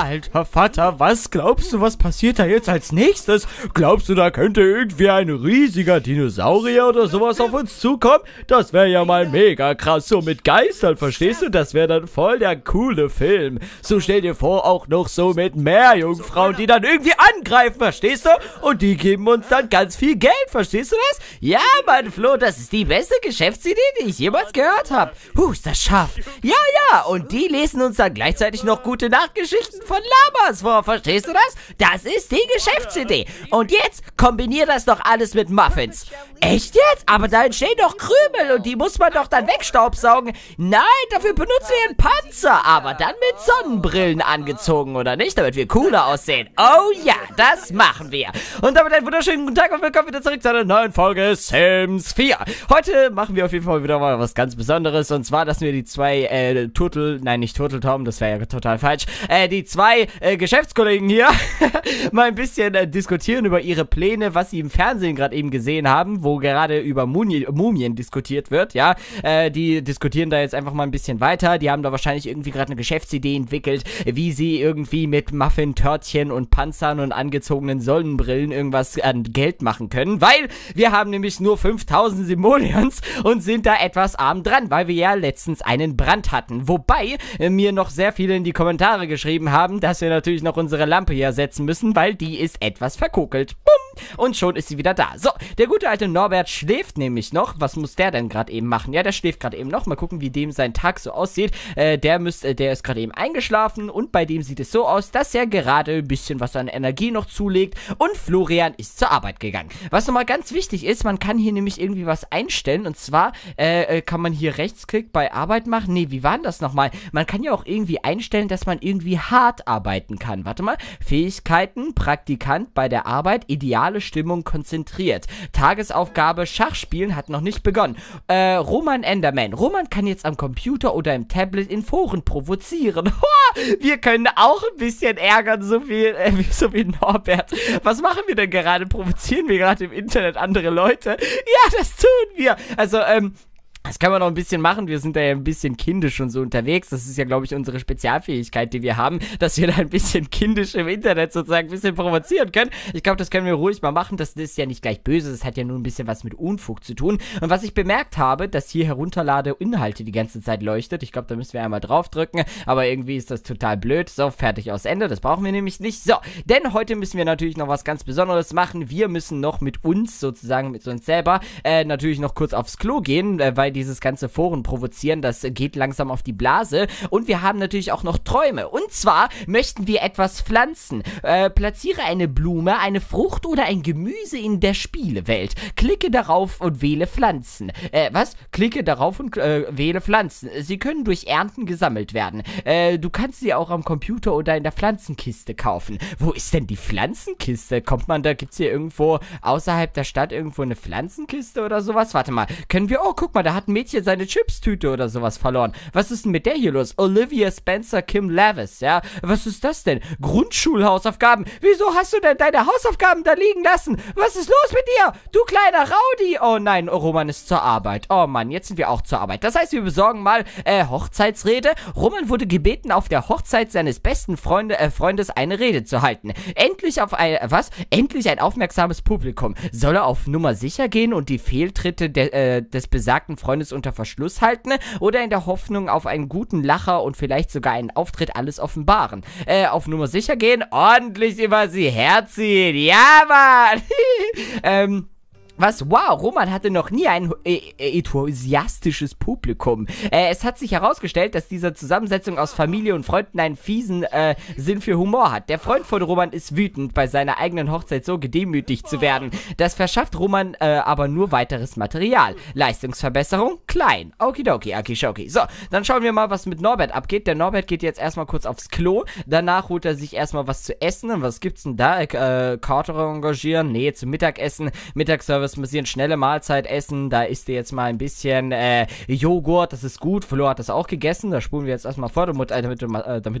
Alter Vater, was glaubst du, was passiert da jetzt als nächstes? Glaubst du, da könnte irgendwie ein riesiger Dinosaurier oder sowas auf uns zukommen? Das wäre ja mal mega krass, so mit Geistern, verstehst du? Das wäre dann voll der coole Film. So stell dir vor, auch noch so mit Meerjungfrauen, die dann irgendwie angreifen, verstehst du? Und die geben uns dann ganz viel Geld, verstehst du das? Ja, mein Flo, das ist die beste Geschäftsidee, die ich jemals gehört habe. Huh, ist das scharf. Ja, ja, und die lesen uns dann gleichzeitig noch gute Nachtgeschichten von Labas vor, verstehst du das? Das ist die Geschäftsidee. Und jetzt kombinier das doch alles mit Muffins. Echt jetzt? Aber da entstehen doch Krümel und die muss man doch dann wegstaubsaugen. Nein, dafür benutzen wir einen Panzer, aber dann mit Sonnenbrillen angezogen, oder nicht? Damit wir cooler aussehen. Oh ja, das machen wir. Und damit einen wunderschönen guten Tag und willkommen wieder zurück zu einer neuen Folge Sims 4. Heute machen wir auf jeden Fall wieder mal was ganz Besonderes, und zwar, dass wir die zwei nicht Turteltauben, das wäre ja total falsch, die zwei Geschäftskollegen hier mal ein bisschen diskutieren über ihre Pläne, was sie im Fernsehen gerade eben gesehen haben, wo gerade über Mumien diskutiert wird, ja, die diskutieren da jetzt einfach mal ein bisschen weiter, die haben da wahrscheinlich irgendwie gerade eine Geschäftsidee entwickelt, wie sie irgendwie mit Muffin-Törtchen und Panzern und angezogenen Sonnenbrillen irgendwas an Geld machen können, weil wir haben nämlich nur 5000 Simoleons und sind da etwas arm dran, weil wir ja letztens einen Brand hatten, wobei mir noch sehr viele in die Kommentare geschrieben haben, dass wir natürlich noch unsere Lampe hier setzen müssen, weil die ist etwas verkokelt. Bumm! Und schon ist sie wieder da. So, der gute alte Norbert schläft nämlich noch. Was muss der denn gerade eben machen? Ja, der schläft gerade eben noch. Mal gucken, wie dem sein Tag so aussieht. Der ist gerade eben eingeschlafen und bei dem sieht es so aus, dass er gerade ein bisschen was an Energie noch zulegt und Florian ist zur Arbeit gegangen. Was nochmal ganz wichtig ist, man kann hier nämlich irgendwie was einstellen, und zwar kann man hier Rechtsklick bei Arbeit machen. Nee, wie war denn das nochmal? Man kann ja auch irgendwie einstellen, dass man irgendwie hart arbeiten kann. Warte mal. Fähigkeiten, Praktikant bei der Arbeit, ideale Stimmung, konzentriert. Tagesaufgabe, Schachspielen hat noch nicht begonnen. Roman Enderman. Roman kann jetzt am Computer oder im Tablet in Foren provozieren. Wir können auch ein bisschen ärgern, so wie Norbert. Was machen wir denn gerade? Provozieren wir gerade im Internet andere Leute? Ja, das tun wir. Also, das können wir noch ein bisschen machen, wir sind da ja ein bisschen kindisch und so unterwegs, das ist ja, glaube ich, unsere Spezialfähigkeit, die wir haben, dass wir da ein bisschen kindisch im Internet sozusagen ein bisschen provozieren können. Ich glaube, das können wir ruhig mal machen, das ist ja nicht gleich böse, das hat ja nur ein bisschen was mit Unfug zu tun. Und was ich bemerkt habe, dass hier herunterlade Inhalte die ganze Zeit leuchtet, ich glaube, da müssen wir einmal draufdrücken, aber irgendwie ist das total blöd. So, fertig, aus Ende, das brauchen wir nämlich nicht. So, denn heute müssen wir natürlich noch was ganz Besonderes machen, wir müssen noch mit uns sozusagen, mit uns selber, natürlich noch kurz aufs Klo gehen, weil dieses ganze Foren provozieren, das geht langsam auf die Blase. Und wir haben natürlich auch noch Träume. Und zwar möchten wir etwas pflanzen. Platziere eine Blume, eine Frucht oder ein Gemüse in der Spielewelt. Klicke darauf und wähle Pflanzen. Was? Klicke darauf und wähle Pflanzen. Sie können durch Ernten gesammelt werden. Du kannst sie auch am Computer oder in der Pflanzenkiste kaufen. Wo ist denn die Pflanzenkiste? Kommt man da, gibt's hier irgendwo außerhalb der Stadt irgendwo eine Pflanzenkiste oder sowas? Warte mal, können wir, oh, guck mal, da hat ein Mädchen seine Chips-Tüte oder sowas verloren. Was ist denn mit der hier los? Olivia Spencer Kim Lavis, ja? Was ist das denn? Grundschulhausaufgaben. Wieso hast du denn deine Hausaufgaben da liegen lassen? Was ist los mit dir? Du kleiner Raudi. Oh nein, Roman ist zur Arbeit. Oh Mann, jetzt sind wir auch zur Arbeit. Das heißt, wir besorgen mal Hochzeitsrede. Roman wurde gebeten, auf der Hochzeit seines besten Freundes eine Rede zu halten. Endlich auf ein, was? Endlich ein aufmerksames Publikum. Soll er auf Nummer sicher gehen und die Fehltritte des besagten Freundes unter Verschluss halten oder in der Hoffnung auf einen guten Lacher und vielleicht sogar einen Auftritt alles offenbaren. Auf Nummer sicher gehen, ordentlich über sie herziehen. Ja, Mann! Was? Wow, Roman hatte noch nie ein enthusiastisches Publikum. Es hat sich herausgestellt, dass diese Zusammensetzung aus Familie und Freunden einen fiesen Sinn für Humor hat. Der Freund von Roman ist wütend, bei seiner eigenen Hochzeit so gedemütigt zu werden. Das verschafft Roman aber nur weiteres Material. Leistungsverbesserung? Klein. Okidoki, akishoki. So, dann schauen wir mal, was mit Norbert abgeht. Der Norbert geht jetzt erstmal kurz aufs Klo. Danach holt er sich erstmal was zu essen. Und was gibt's denn da? Kater engagieren? Nee, zum Mittagessen. Mittagsservice wirst ein bisschen schnelle Mahlzeit essen. Da isst ihr jetzt mal ein bisschen Joghurt, das ist gut. Flo hat das auch gegessen. Da spulen wir jetzt erstmal vor, damit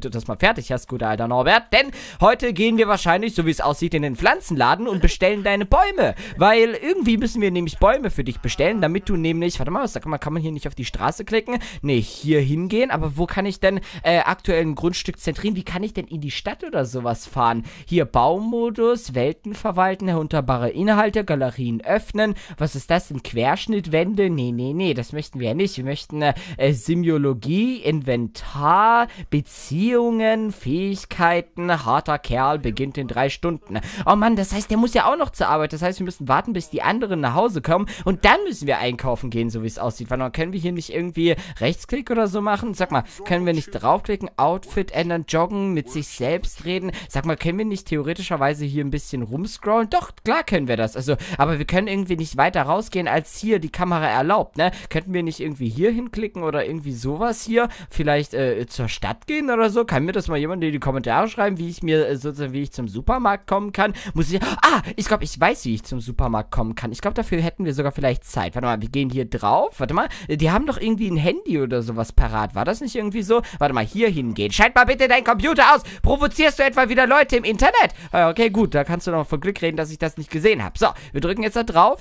du das mal fertig hast, guter alter Norbert. Denn heute gehen wir wahrscheinlich, so wie es aussieht, in den Pflanzenladen und bestellen deine Bäume. Weil irgendwie müssen wir nämlich Bäume für dich bestellen, damit du nämlich... Warte mal, was kann man hier nicht auf die Straße klicken? Nee, hier hingehen. Aber wo kann ich denn aktuell ein Grundstück zentrieren? Wie kann ich denn in die Stadt oder sowas fahren? Hier Baumodus, Welten verwalten, herunterbare Inhalte, Galerien öffnen. Was ist das denn? Querschnittwände? Nee, nee, nee, das möchten wir ja nicht. Wir möchten Semiologie, Inventar, Beziehungen, Fähigkeiten. Harter Kerl beginnt in 3 Stunden. Oh Mann, das heißt, der muss ja auch noch zur Arbeit. Das heißt, wir müssen warten, bis die anderen nach Hause kommen. Und dann müssen wir einkaufen gehen, so wie es aussieht. Weil dann können wir hier nicht irgendwie Rechtsklick oder so machen? Sag mal, können wir nicht draufklicken? Outfit ändern, joggen, mit sich selbst reden. Sag mal, können wir nicht theoretischerweise hier ein bisschen rumscrollen? Doch, klar können wir das. Also, aber wir können irgendwie nicht weiter rausgehen, als hier die Kamera erlaubt, ne? Könnten wir nicht irgendwie hier hinklicken oder irgendwie sowas hier? Vielleicht zur Stadt gehen oder so? Kann mir das mal jemand in die Kommentare schreiben, wie ich mir sozusagen, wie ich zum Supermarkt kommen kann? Muss ich... Ah, ich glaube, ich weiß, wie ich zum Supermarkt kommen kann. Ich glaube, dafür hätten wir sogar vielleicht Zeit. Warte mal, wir gehen hier drauf. Warte mal, die haben doch irgendwie ein Handy oder sowas parat. War das nicht irgendwie so? Warte mal, hier hingehen. Schalt mal bitte deinen Computer aus. Provozierst du etwa wieder Leute im Internet? Okay, gut, da kannst du noch von Glück reden, dass ich das nicht gesehen habe. So, wir drücken jetzt da drauf.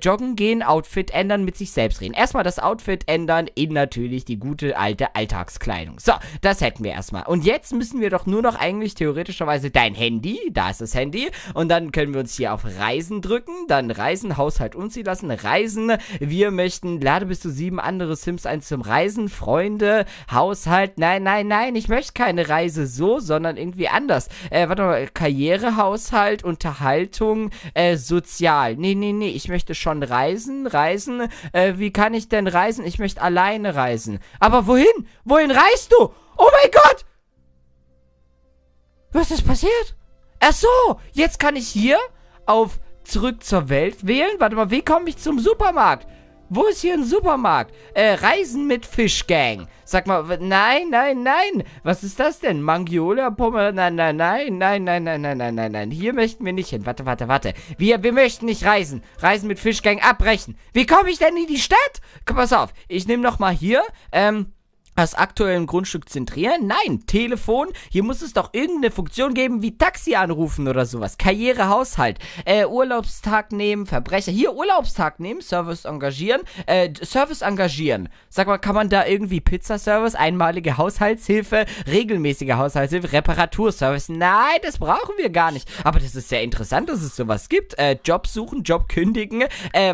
Joggen gehen, Outfit ändern, mit sich selbst reden. Erstmal das Outfit ändern in natürlich die gute alte Alltagskleidung. So, das hätten wir erstmal. Und jetzt müssen wir doch nur noch eigentlich theoretischerweise dein Handy, da ist das Handy, und dann können wir uns hier auf Reisen drücken, dann Reisen, Haushalt umziehen lassen, Reisen, wir möchten, lade bis zu 7 andere Sims ein zum Reisen, Freunde, Haushalt, nein, nein, nein, ich möchte keine Reise so, sondern irgendwie anders. Warte mal, Karriere, Haushalt, Unterhaltung, sozial. Nee, nee, nee, ich möchte schon reisen, wie kann ich denn reisen? Ich möchte alleine reisen. Aber wohin? Wohin reist du? Oh mein Gott! Was ist passiert? Ach so, jetzt kann ich hier auf Zurück zur Welt wählen. Warte mal, wie komme ich zum Supermarkt? Wo ist hier ein Supermarkt? Reisen mit Fischgang. Sag mal, nein, nein, nein. Was ist das denn? Mangiola-Pummel? Nein, nein, nein, nein, nein, nein, nein, nein, nein, nein. Hier möchten wir nicht hin. Warte, warte, warte. Wir möchten nicht reisen. Reisen mit Fischgang abbrechen. Wie komme ich denn in die Stadt? Komm, pass auf. Ich nehme nochmal hier, das aktuelle Grundstück zentrieren? Nein, Telefon. Hier muss es doch irgendeine Funktion geben wie Taxi anrufen oder sowas. Karriere, Haushalt. Urlaubstag nehmen, Verbrecher. Hier Urlaubstag nehmen, Service engagieren. Service engagieren. Sag mal, kann man da irgendwie Pizzaservice, einmalige Haushaltshilfe, regelmäßige Haushaltshilfe, Reparaturservice? Nein, das brauchen wir gar nicht. Aber das ist sehr interessant, dass es sowas gibt. Job suchen, Job kündigen.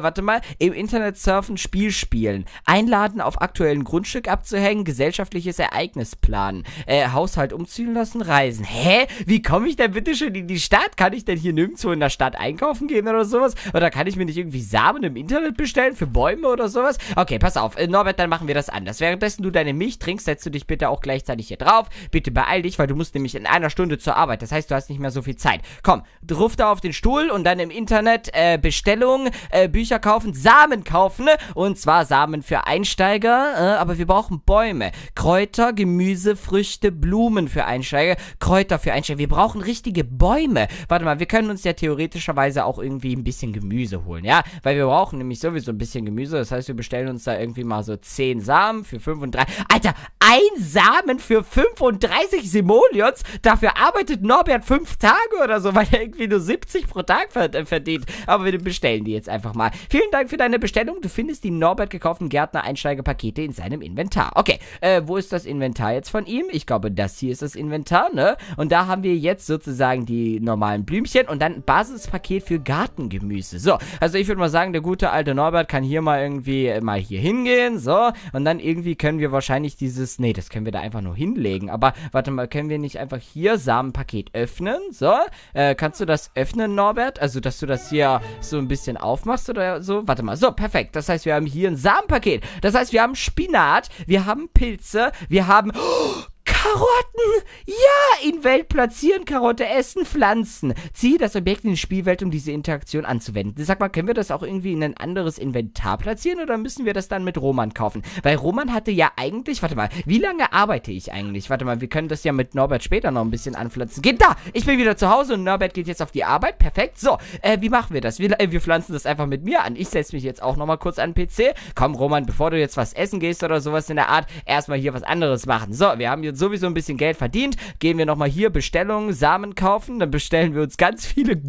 Warte mal, im Internet surfen, Spiel spielen. Einladen auf aktuellen Grundstück abzuhängen. Gesellschaftliches Ereignis planen, Haushalt umziehen lassen, reisen. Hä? Wie komme ich denn bitte schon in die Stadt? Kann ich denn hier nirgendwo in der Stadt einkaufen gehen oder sowas? Oder kann ich mir nicht irgendwie Samen im Internet bestellen für Bäume oder sowas? Okay, pass auf. Norbert, dann machen wir das anders. Währenddessen du deine Milch trinkst, setzt du dich bitte auch gleichzeitig hier drauf. Bitte beeil dich, weil du musst nämlich in 1 Stunde zur Arbeit. Das heißt, du hast nicht mehr so viel Zeit. Komm, ruf da auf den Stuhl und dann im Internet Bestellung, Bücher kaufen, Samen kaufen. Und zwar Samen für Einsteiger, aber wir brauchen Bäume. Kräuter, Gemüse, Früchte, Blumen für Einsteiger, Kräuter für Einsteiger. Wir brauchen richtige Bäume. Warte mal, wir können uns ja theoretischerweise auch irgendwie ein bisschen Gemüse holen, ja? Weil wir brauchen nämlich sowieso ein bisschen Gemüse. Das heißt, wir bestellen uns da irgendwie mal so 10 Samen für 35... Alter, ein Samen für 35 Simoleons? Dafür arbeitet Norbert 5 Tage oder so, weil er irgendwie nur 70 pro Tag verdient. Aber wir bestellen die jetzt einfach mal. Vielen Dank für deine Bestellung. Du findest die Norbert gekauften Gärtner-Einsteigerpakete in seinem Inventar. Okay. Wo ist das Inventar jetzt von ihm? Ich glaube, das hier ist das Inventar, ne? Und da haben wir jetzt sozusagen die normalen Blümchen und dann Basispaket für Gartengemüse. So, also ich würde mal sagen, der gute alte Norbert kann hier mal irgendwie mal hier hingehen, so. Und dann irgendwie können wir wahrscheinlich dieses, nee, das können wir da einfach nur hinlegen. Aber, warte mal, können wir nicht einfach hier Samenpaket öffnen, so? Kannst du das öffnen, Norbert? Also, dass du das hier so ein bisschen aufmachst oder so? Warte mal, so, perfekt. Das heißt, wir haben hier ein Samenpaket. Das heißt, wir haben Spinat, wir haben Pilze, wir haben... Karotten! Ja, in Welt platzieren, Karotte essen, pflanzen. Ziehe das Objekt in die Spielwelt, um diese Interaktion anzuwenden. Sag mal, können wir das auch irgendwie in ein anderes Inventar platzieren oder müssen wir das dann mit Roman kaufen? Weil Roman hatte ja eigentlich, warte mal, wie lange arbeite ich eigentlich? Warte mal, wir können das ja mit Norbert später noch ein bisschen anpflanzen. Geht da! Ich bin wieder zu Hause und Norbert geht jetzt auf die Arbeit. Perfekt. So, wie machen wir das? Wir pflanzen das einfach mit mir an. Ich setze mich jetzt auch nochmal kurz an den PC. Komm, Roman, bevor du jetzt was essen gehst oder sowas in der Art, erstmal hier was anderes machen. So, wir haben jetzt sowieso ein bisschen Geld verdient. Gehen wir nochmal hier Bestellungen, Samen kaufen. Dann bestellen wir uns ganz viele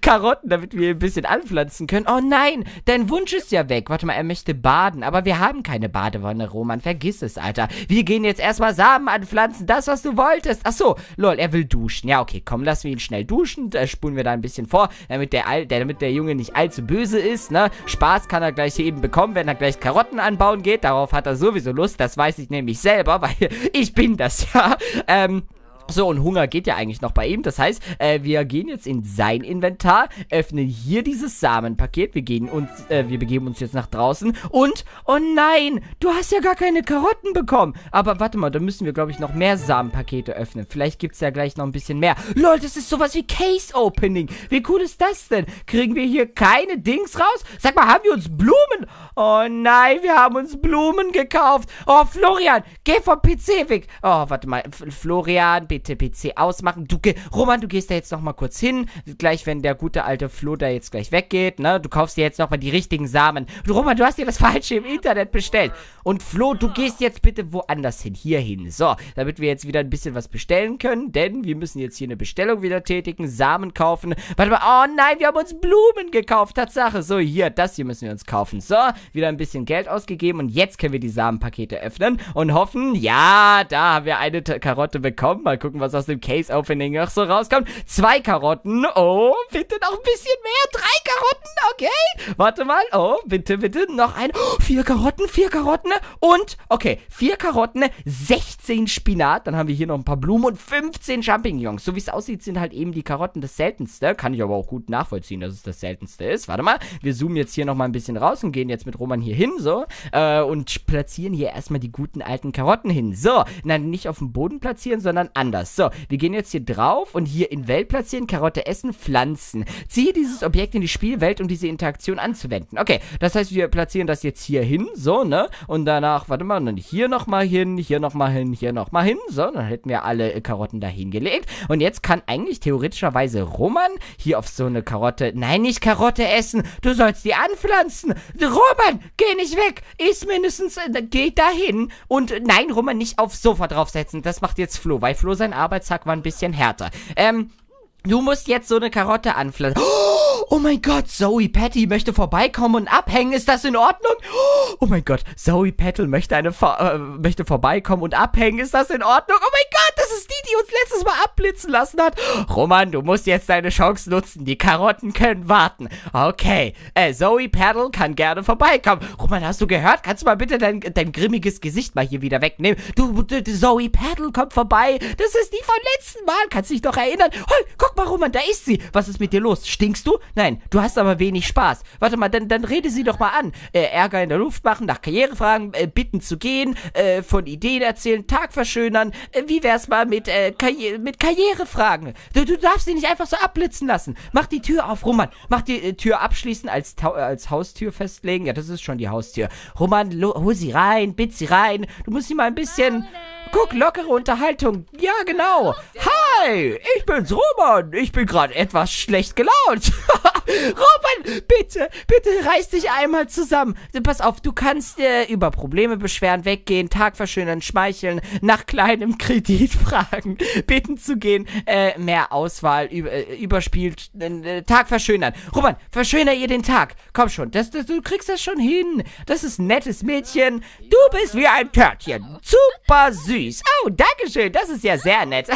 Karotten, damit wir ein bisschen anpflanzen können. Oh nein, dein Wunsch ist ja weg. Warte mal, er möchte baden. Aber wir haben keine Badewanne, Roman. Vergiss es, Alter. Wir gehen jetzt erstmal Samen anpflanzen. Das, was du wolltest. Ach so, lol, er will duschen. Ja, okay, komm, lassen wir ihn schnell duschen. Da spulen wir da ein bisschen vor, damit der Junge nicht allzu böse ist, ne? Spaß kann er gleich hier eben bekommen, wenn er gleich Karotten anbauen geht. Darauf hat er sowieso Lust. Das weiß ich nämlich selber, weil ich bin das ja. So, und Hunger geht ja eigentlich noch bei ihm. Das heißt, wir gehen jetzt in sein Inventar, öffnen hier dieses Samenpaket. Wir begeben uns jetzt nach draußen. Und, oh nein, du hast ja gar keine Karotten bekommen. Aber warte mal, da müssen wir, glaube ich, noch mehr Samenpakete öffnen. Vielleicht gibt es ja gleich noch ein bisschen mehr. Leute, das ist sowas wie Case Opening. Wie cool ist das denn? Kriegen wir hier keine Dings raus? Sag mal, haben wir uns Blumen? Oh nein, wir haben uns Blumen gekauft. Oh, Florian, geh vom PC weg. Oh, warte mal, Florian, PC ausmachen. Roman, du gehst da jetzt nochmal kurz hin. Gleich, wenn der gute alte Flo da jetzt gleich weggeht, ne? Du kaufst dir jetzt nochmal die richtigen Samen. Und Roman, du hast dir das Falsche im Internet bestellt. Und Flo, du gehst jetzt bitte woanders hin. Hier hin. So, damit wir jetzt wieder ein bisschen was bestellen können, denn wir müssen jetzt hier eine Bestellung wieder tätigen, Samen kaufen. Warte mal, oh nein, wir haben uns Blumen gekauft. Tatsache. So, hier, das hier müssen wir uns kaufen. So, wieder ein bisschen Geld ausgegeben und jetzt können wir die Samenpakete öffnen und hoffen, ja, da haben wir eine Karotte bekommen. Mal gucken, was aus dem Case-Opening noch so rauskommt. 2 Karotten. Oh, bitte noch ein bisschen mehr. 3 Karotten. Okay. Warte mal. Oh, bitte, bitte. Noch ein. Oh, 4 Karotten. Und, okay, 4 Karotten, 16 Spinat. Dann haben wir hier noch ein paar Blumen und 15 Champignons. So wie es aussieht, sind halt eben die Karotten das Seltenste. Kann ich aber auch gut nachvollziehen, dass es das Seltenste ist. Warte mal. Wir zoomen jetzt hier nochmal ein bisschen raus und gehen jetzt mit Roman hier hin, so. Und platzieren hier erstmal die guten alten Karotten hin. So. Nein, nicht auf dem Boden platzieren, sondern an. So, wir gehen jetzt hier drauf und hier in Welt platzieren, Karotte essen, pflanzen. Ziehe dieses Objekt in die Spielwelt, um diese Interaktion anzuwenden. Okay, das heißt, wir platzieren das jetzt hier hin, so, ne? Und danach, warte mal, dann hier nochmal hin, hier nochmal hin, hier nochmal hin. So, dann hätten wir alle Karotten da hingelegt. Und jetzt kann eigentlich theoretischerweise Roman hier auf so eine Karotte, nein, nicht Karotte essen, du sollst die anpflanzen. Roman, geh nicht weg, iss mindestens, geh da hin. Und nein, Roman, nicht aufs Sofa draufsetzen, das macht jetzt Flo, weil Flo sein Arbeitstag war ein bisschen härter. Du musst jetzt so eine Karotte anpflanzen. Oh mein Gott, Zoe Paddle möchte vorbeikommen und abhängen. Ist das in Ordnung? Oh mein Gott, Zoe Paddle möchte vorbeikommen und abhängen. Ist das in Ordnung? Oh mein Gott, das ist die uns letztes Mal abblitzen lassen hat. Roman, du musst jetzt deine Chance nutzen. Die Karotten können warten. Okay, Zoe Paddle kann gerne vorbeikommen. Roman, hast du gehört? Kannst du mal bitte dein grimmiges Gesicht mal hier wieder wegnehmen? Zoe Paddle kommt vorbei. Das ist die vom letzten Mal. Kannst dich doch erinnern. Oh, guck mal, Roman, da ist sie. Was ist mit dir los? Stinkst du? Nein, du hast aber wenig Spaß. Warte mal, dann rede sie doch mal an. Ärger in der Luft machen, nach Karrierefragen, bitten zu gehen, von Ideen erzählen, Tag verschönern. Wie wär's mal mit Karrierefragen? Du darfst sie nicht einfach so abblitzen lassen. Mach die Tür auf, Roman. Mach die Tür abschließen, als Haustür festlegen. Ja, das ist schon die Haustür. Roman, hol sie rein, bitt sie rein. Du musst sie mal ein bisschen... Guck, lockere Unterhaltung. Ja, genau. Hi, ich bin's, Roman. Ich bin gerade etwas schlecht gelaunt. Roman, bitte, bitte reiß dich einmal zusammen. Pass auf, du kannst über Probleme beschweren, weggehen, Tag verschönern, schmeicheln, nach kleinem Kredit fragen, bitten zu gehen, mehr Auswahl, überspielt, Tag verschönern. Roman, verschöner ihr den Tag. Komm schon, du kriegst das schon hin. Das ist ein nettes Mädchen. Du bist wie ein Törtchen. Super süß. Oh, danke schön, das ist ja sehr nett.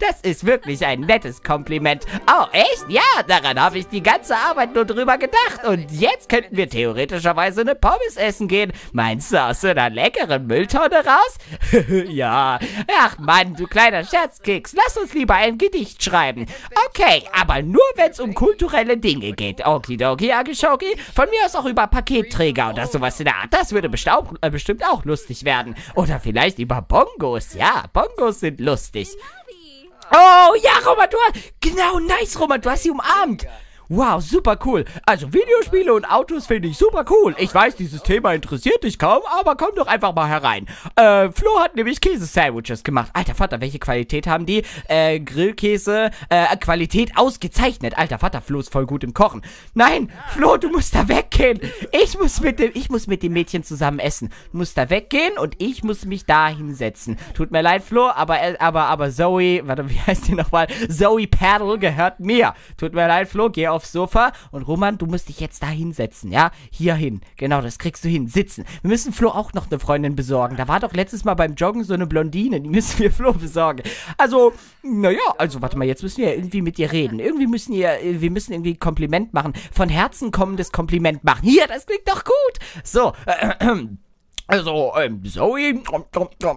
Das ist wirklich ein nettes Kompliment. Oh, echt? Ja, daran habe ich die ganze Arbeit nur drüber mal gedacht. Und jetzt könnten wir theoretischerweise eine Pommes essen gehen. Meinst du, aus so einer leckeren Mülltonne raus? Ja. Ach Mann, du kleiner Scherzkeks. Lass uns lieber ein Gedicht schreiben. Okay, aber nur, wenn es um kulturelle Dinge geht. Okidoki, Agishoki. Von mir aus auch über Paketträger oder sowas in der Art. Das würde bestimmt auch lustig werden. Oder vielleicht über Bongos. Ja, Bongos sind lustig. Oh, ja, Roman, du hast... Genau, nice, Roman, du hast sie umarmt. Wow, super cool. Also Videospiele und Autos finde ich super cool. Ich weiß, dieses Thema interessiert dich kaum, aber komm doch einfach mal herein. Flo hat nämlich Käse-Sandwiches gemacht. Alter Vater, welche Qualität haben die? Grillkäse, Qualität ausgezeichnet. Alter Vater, Flo ist voll gut im Kochen. Nein, Flo, du musst da weggehen. Ich muss mit dem Mädchen zusammen essen. Du musst da weggehen und ich muss mich da hinsetzen. Tut mir leid, Flo, aber Zoe, warte, wie heißt die nochmal? Zoe Paddle gehört mir. Tut mir leid, Flo, geh aufs Sofa und Roman, du musst dich jetzt da hinsetzen, ja? Hier hin. Genau, das kriegst du hin. Sitzen. Wir müssen Flo auch noch eine Freundin besorgen. Da war doch letztes Mal beim Joggen so eine Blondine. Die müssen wir Flo besorgen. Also, naja, also warte mal, jetzt müssen wir irgendwie mit ihr reden. Wir müssen irgendwie ein Kompliment machen. Von Herzen kommendes Kompliment machen. Hier, das klingt doch gut. So, also, Zoe,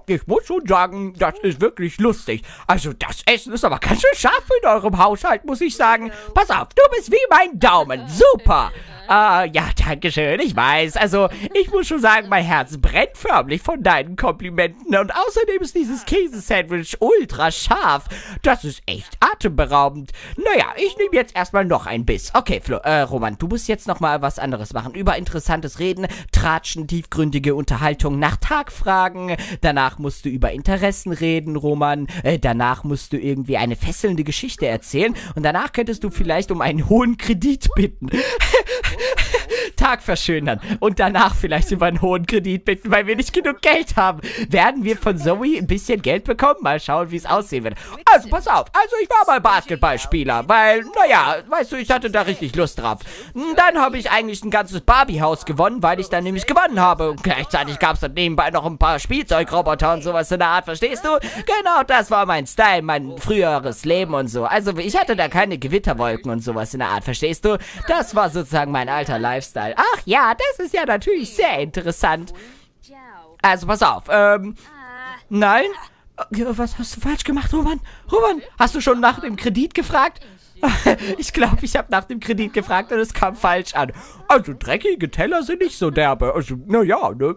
ich muss schon sagen, das ist wirklich lustig. Also, das Essen ist aber ganz schön scharf in eurem Haushalt, muss ich sagen. Pass auf, du bist wie mein Daumen. Super. Ja, danke schön, ich weiß. Also, ich muss schon sagen, mein Herz brennt förmlich von deinen Komplimenten. Und außerdem ist dieses Käse-Sandwich ultra scharf. Das ist echt atemberaubend. Naja, ich nehme jetzt erstmal noch ein Biss. Okay, Flo, Roman, du musst jetzt nochmal was anderes machen. Über interessantes Reden, Tratschen, tiefgründige Unterhaltung nach Tagfragen. Danach musst du über Interessen reden, Roman. Danach musst du irgendwie eine fesselnde Geschichte erzählen. Und danach könntest du vielleicht um einen hohen Kredit bitten. Tag verschönern und danach vielleicht über einen hohen Kredit bitten, weil wir nicht genug Geld haben. Werden wir von Zoe ein bisschen Geld bekommen? Mal schauen, wie es aussehen wird. Also, pass auf. Also, ich war mal Basketballspieler, weil, naja, weißt du, ich hatte da richtig Lust drauf. Dann habe ich eigentlich ein ganzes Barbie-Haus gewonnen, weil ich dann nämlich gewonnen habe. Und gleichzeitig gab es dann nebenbei noch ein paar Spielzeugroboter und sowas in der Art, verstehst du? Genau, das war mein Style, mein früheres Leben und so. Also, ich hatte da keine Gewitterwolken und sowas in der Art, verstehst du? Das war sozusagen mein alter Lifestyle. Ach ja, das ist ja natürlich sehr interessant. Also, pass auf. Nein? Was hast du falsch gemacht, Roman? Roman, hast du schon nach dem Kredit gefragt? Ich glaube, ich habe nach dem Kredit gefragt und es kam falsch an. Also, dreckige Teller sind nicht so derbe. Also, naja, ne?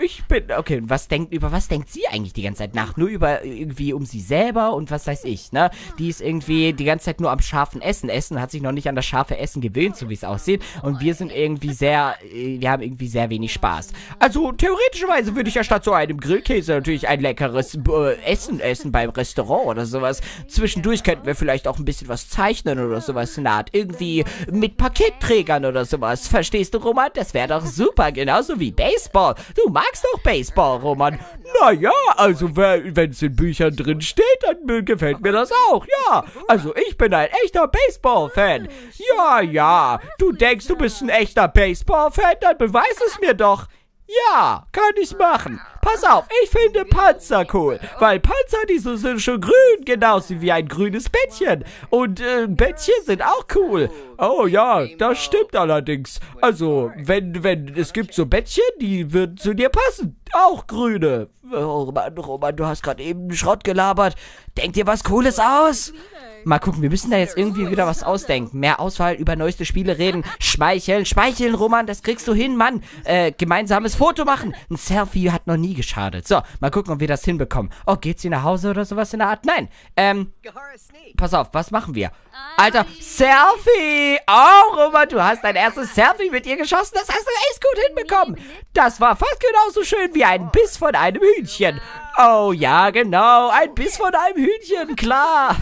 Ich bin... Okay, über was denkt sie eigentlich die ganze Zeit nach? Nur über irgendwie um sie selber und was weiß ich, ne? Die ist irgendwie die ganze Zeit nur am scharfen Essen, hat sich noch nicht an das scharfe Essen gewöhnt, so wie es aussieht. Und wir sind irgendwie sehr... Wir haben irgendwie sehr wenig Spaß. Also, theoretischerweise würde ich ja statt so einem Grillkäse natürlich ein leckeres Essen beim Restaurant oder sowas. Zwischendurch könnten wir vielleicht auch ein bisschen was zeigen. Oder sowas in der Art. Irgendwie mit Paketträgern oder sowas. Verstehst du, Roman? Das wäre doch super. Genauso wie Baseball. Du magst doch Baseball, Roman. Naja, also wenn es in Büchern drin steht, dann gefällt mir das auch. Ja, also ich bin ein echter Baseball-Fan. Ja, ja. Du denkst, du bist ein echter Baseball-Fan? Dann beweis es mir doch. Ja, kann ich machen. Pass auf, ich finde Panzer cool, weil Panzer, die sind schon grün, genauso wie ein grünes Bettchen. Und Bettchen sind auch cool. Oh ja, das stimmt allerdings. Also, es gibt so Bettchen, die würden zu dir passen. Auch grüne. Oh, Roman, du hast gerade eben Schrott gelabert. Denk dir was Cooles aus. Mal gucken, wir müssen da jetzt irgendwie wieder was ausdenken. Mehr Auswahl, über neueste Spiele reden, schmeicheln, Roman, das kriegst du hin, Mann. Gemeinsames Foto machen. Ein Selfie hat noch nie geschadet. So, mal gucken, ob wir das hinbekommen. Oh, geht sie nach Hause oder sowas in der Art? Nein. Pass auf, was machen wir? Alter, Selfie! Oh, Roman, du hast dein erstes Selfie mit ihr geschossen. Das hast du echt gut hinbekommen. Das war fast genauso schön wie ein Biss von einem Hühnchen. Oh, ja, genau. Ein Biss von einem Hühnchen, klar.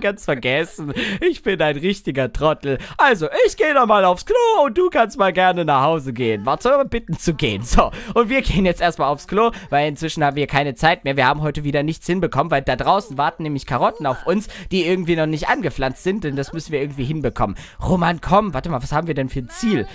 Ganz vergessen. Ich bin ein richtiger Trottel. Also, ich gehe noch mal aufs Klo und du kannst mal gerne nach Hause gehen. Warte, bitten zu gehen. So, und wir gehen jetzt erstmal aufs Klo, weil inzwischen haben wir keine Zeit mehr. Wir haben heute wieder nichts hinbekommen, weil da draußen warten nämlich Karotten auf uns, die irgendwie noch nicht angepflanzt sind, denn das müssen wir irgendwie hinbekommen. Roman, komm. Warte mal, was haben wir denn für ein Ziel?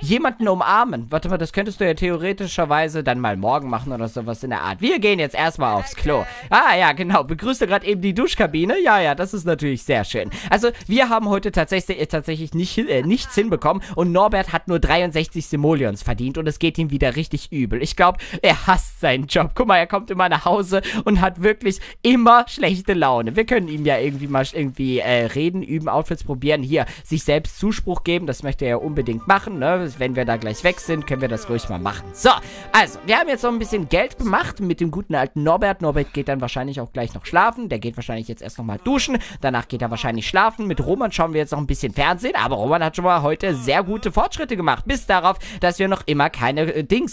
Jemanden umarmen. Warte mal, das könntest du ja theoretischerweise dann mal morgen machen oder sowas in der Art. Wir gehen jetzt jetzt erstmal aufs Klo. Ah ja, genau. Begrüßte gerade eben die Duschkabine. Ja, ja, das ist natürlich sehr schön. Also, wir haben heute tatsächlich nichts hinbekommen und Norbert hat nur 63 Simoleons verdient und es geht ihm wieder richtig übel. Ich glaube, er hasst seinen Job. Guck mal, er kommt immer nach Hause und hat wirklich immer schlechte Laune. Wir können ihm ja irgendwie mal reden, üben, Outfits probieren. Hier, sich selbst Zuspruch geben, das möchte er ja unbedingt machen, ne? Wenn wir da gleich weg sind, können wir das ruhig mal machen. So, also, wir haben jetzt noch ein bisschen Geld gemacht mit dem guten alten Norbert. Norbert geht dann wahrscheinlich auch gleich noch schlafen. Der geht wahrscheinlich jetzt erst nochmal duschen. Danach geht er wahrscheinlich schlafen. Mit Roman schauen wir jetzt noch ein bisschen Fernsehen, aber Roman hat schon mal heute sehr gute Fortschritte gemacht. Bis darauf, dass wir noch immer keine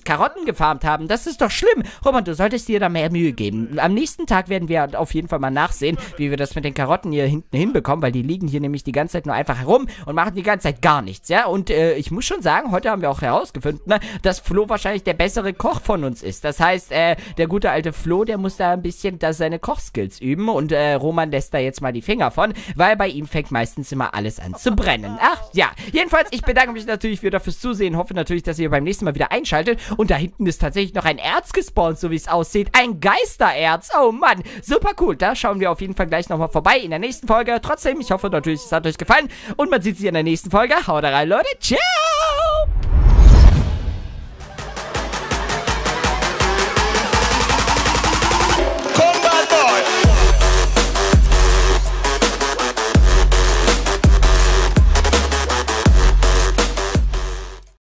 Karotten gefarmt haben. Das ist doch schlimm. Roman, du solltest dir da mehr Mühe geben. Am nächsten Tag werden wir auf jeden Fall mal nachsehen, wie wir das mit den Karotten hier hinten hinbekommen, weil die liegen hier nämlich die ganze Zeit nur einfach herum und machen die ganze Zeit gar nichts, ja? Und ich muss schon sagen, heute haben wir auch herausgefunden, ne, dass Flo wahrscheinlich der bessere Koch von uns ist. Das heißt, der gute alte Flo, der muss da ein bisschen seine Kochskills üben und Roman lässt da jetzt mal die Finger von, weil bei ihm fängt meistens immer alles an zu brennen. Ach ja, jedenfalls, ich bedanke mich natürlich wieder fürs Zusehen, hoffe natürlich, dass ihr beim nächsten Mal wieder einschaltet und da hinten ist tatsächlich noch ein Erz gespawnt, so wie es aussieht. Ein Geistererz. Oh Mann, super cool. Da schauen wir auf jeden Fall gleich nochmal vorbei in der nächsten Folge. Trotzdem, ich hoffe natürlich, es hat euch gefallen und man sieht sich in der nächsten Folge. Haut rein, Leute. Ciao!